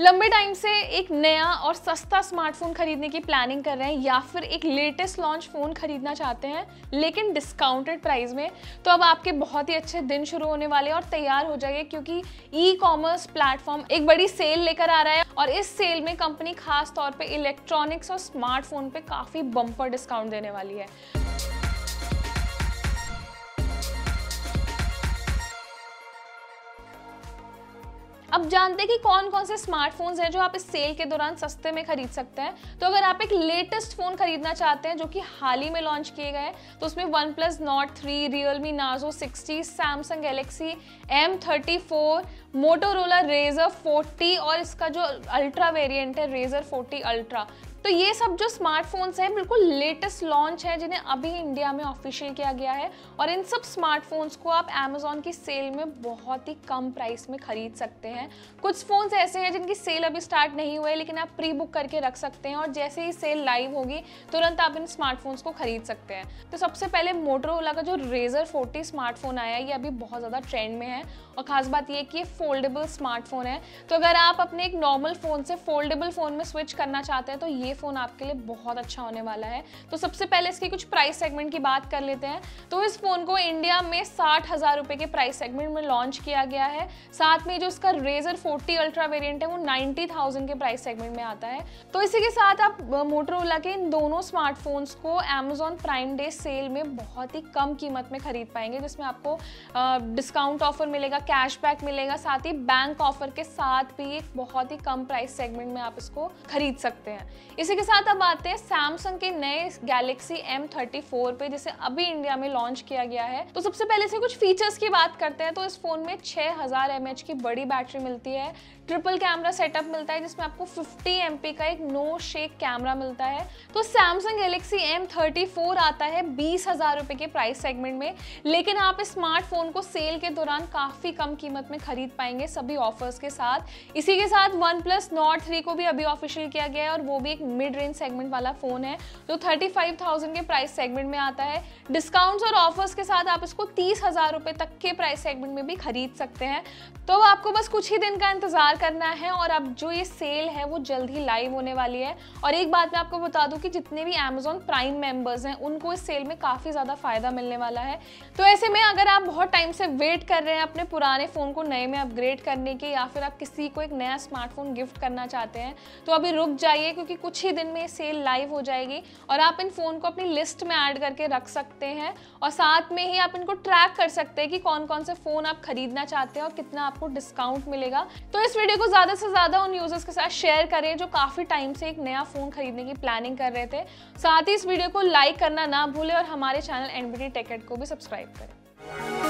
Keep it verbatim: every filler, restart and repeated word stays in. लंबे टाइम से एक नया और सस्ता स्मार्टफोन खरीदने की प्लानिंग कर रहे हैं या फिर एक लेटेस्ट लॉन्च फ़ोन खरीदना चाहते हैं लेकिन डिस्काउंटेड प्राइस में, तो अब आपके बहुत ही अच्छे दिन शुरू होने वाले हैं और तैयार हो जाइए क्योंकि ई कॉमर्स प्लेटफॉर्म एक बड़ी सेल लेकर आ रहा है और इस सेल में कंपनी खास तौर पे इलेक्ट्रॉनिक्स और स्मार्टफोन पे काफ़ी बम्पर डिस्काउंट देने वाली है। अब जानते हैं कि कौन कौन से स्मार्टफोन्स हैं जो आप इस सेल के दौरान सस्ते में खरीद सकते हैं। तो अगर आप एक लेटेस्ट फ़ोन खरीदना चाहते हैं जो कि हाल ही में लॉन्च किए गए तो उसमें OnePlus Note three, Realme Narzo sixty, Samsung Galaxy M thirty four, Motorola Razr forty और इसका जो अल्ट्रा वेरिएंट है Razr फोर्टी अल्ट्रा, तो ये सब जो स्मार्टफोन्स हैं बिल्कुल लेटेस्ट लॉन्च है जिन्हें अभी इंडिया में ऑफिशियल किया गया है और इन सब स्मार्टफोन्स को आप अमेज़ॉन की सेल में बहुत ही कम प्राइस में खरीद सकते हैं। कुछ फ़ोन्स ऐसे हैं जिनकी सेल अभी स्टार्ट नहीं हुई है लेकिन आप प्री बुक करके रख सकते हैं और जैसे ही सेल लाइव होगी तुरंत आप इन स्मार्टफोन्स को खरीद सकते हैं। तो सबसे पहले मोटोरोला का जो Razr फोर्टी स्मार्टफोन आया है ये अभी बहुत ज़्यादा ट्रेंड में है और ख़ास बात यह कि ये फोल्डेबल स्मार्टफोन है, तो अगर आप अपने एक नॉर्मल फ़ोन से फोल्डेबल फ़ोन में स्विच करना चाहते हैं तो ये फोन आपके लिए बहुत अच्छा होने वाला है। तो सबसे पहले इसकी कुछ प्राइस सेगमेंट की बात कर लेते हैं। तो इस फोन को इंडिया में साठ हजार रुपए के प्राइस सेगमेंट में लॉन्च किया गया है, साथ में जो इसका Razr फोर्टी अल्ट्रा वेरिएंट है वो नाइन्टी थाउजेंड के प्राइस सेगमेंट में आता है। तो इसी के साथ आप मोटोरोला के इन दोनों स्मार्टफोन्स को अमेजॉन प्राइम डे सेल में बहुत ही कम कीमत में खरीद पाएंगे जिसमें आपको डिस्काउंट ऑफर मिलेगा, कैशबैक मिलेगा, साथ ही बैंक ऑफर के साथ भी एक बहुत ही कम प्राइस सेगमेंट में आप इसको खरीद सकते हैं। इसी के साथ अब आते हैं सैमसंग के नए गैलेक्सी एम थर्टी फोर पे जिसे अभी इंडिया में लॉन्च किया गया है। तो सबसे पहले इसके कुछ फीचर्स की बात करते हैं। तो इस फोन में छह हज़ार एम ए एच की बड़ी बैटरी मिलती है, ट्रिपल कैमरा सेटअप मिलता है जिसमें आपको फिफ्टी एम पी का एक नो शेक कैमरा मिलता है। तो Samsung Galaxy M thirty four आता है बीस हजार रुपये के प्राइस सेगमेंट में, लेकिन आप इस स्मार्टफोन को सेल के दौरान काफ़ी कम कीमत में खरीद पाएंगे सभी ऑफर्स के साथ। इसी के साथ OnePlus Note थ्री को भी अभी ऑफिशियल किया गया है और वो भी एक मिड रेंज सेगमेंट वाला फ़ोन है जो पैंतीस हज़ार के प्राइस सेगमेंट में आता है। डिस्काउंट्स और ऑफर्स के साथ आप इसको तीस हज़ार रुपये तक के प्राइस सेगमेंट में भी खरीद सकते हैं। तो आपको बस कुछ ही दिन का इंतज़ार करना है और अब जो ये सेल है वो जल्द ही लाइव होने वाली है। और एक बात मैं आपको बता दूं कि जितने भी अमेज़ॉन प्राइम मेंबर्स हैं उनको इस सेल में काफ़ी ज़्यादा फ़ायदा मिलने वाला है। तो ऐसे में अगर आप बहुत टाइम से वेट कर रहे हैं अपने पुराने फ़ोन को नए में अपग्रेड करने के या फिर आप किसी को एक नया स्मार्टफोन गिफ्ट करना चाहते हैं तो अभी रुक जाइए क्योंकि कुछ ही दिन में सेल लाइव हो जाएगी और आप इन फ़ोन को अपनी लिस्ट में ऐड करके रख सकते हैं और साथ में ही आप इनको ट्रैक कर सकते हैं कि कौन कौन से फ़ोन आप खरीदना चाहते हैं और कितना आपको डिस्काउंट मिलेगा। तो इस वीडियो को ज़्यादा से ज़्यादा उन यूज़र्स के साथ शेयर करें जो काफ़ी टाइम से एक नया फ़ोन खरीदने की प्लानिंग कर रहे थे। साथ ही इस वीडियो को लाइक करना ना भूलें और हमारे channel N B T tech ed को भी सब्सक्राइब करें।